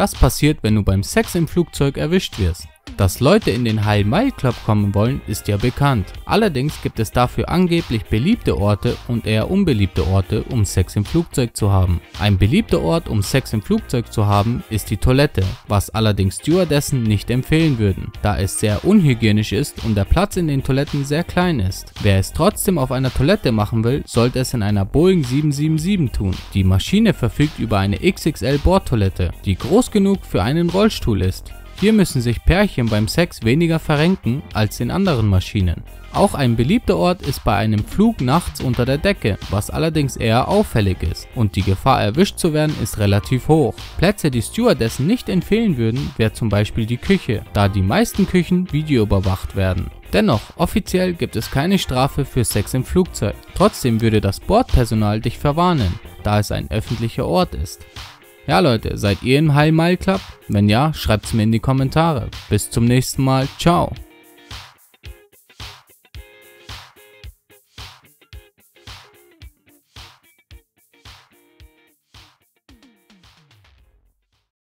Das passiert, wenn du beim Sex im Flugzeug erwischt wirst. Dass Leute in den High Mile Club kommen wollen, ist ja bekannt. Allerdings gibt es dafür angeblich beliebte Orte und eher unbeliebte Orte, um Sex im Flugzeug zu haben. Ein beliebter Ort, um Sex im Flugzeug zu haben, ist die Toilette, was allerdings Stewardessen nicht empfehlen würden, da es sehr unhygienisch ist und der Platz in den Toiletten sehr klein ist. Wer es trotzdem auf einer Toilette machen will, sollte es in einer Boeing 777 tun. Die Maschine verfügt über eine XXL-Bordtoilette, die groß genug für einen Rollstuhl ist. Hier müssen sich Pärchen beim Sex weniger verrenken als in anderen Maschinen. Auch ein beliebter Ort ist bei einem Flug nachts unter der Decke, was allerdings eher auffällig ist und die Gefahr erwischt zu werden ist relativ hoch. Plätze, die Stewardessen nicht empfehlen würden, wäre zum Beispiel die Küche, da die meisten Küchen videoüberwacht werden. Dennoch, offiziell gibt es keine Strafe für Sex im Flugzeug. Trotzdem würde das Bordpersonal dich verwarnen, da es ein öffentlicher Ort ist. Ja Leute, seid ihr im High Mile Club? Wenn ja, schreibt's mir in die Kommentare. Bis zum nächsten Mal, ciao!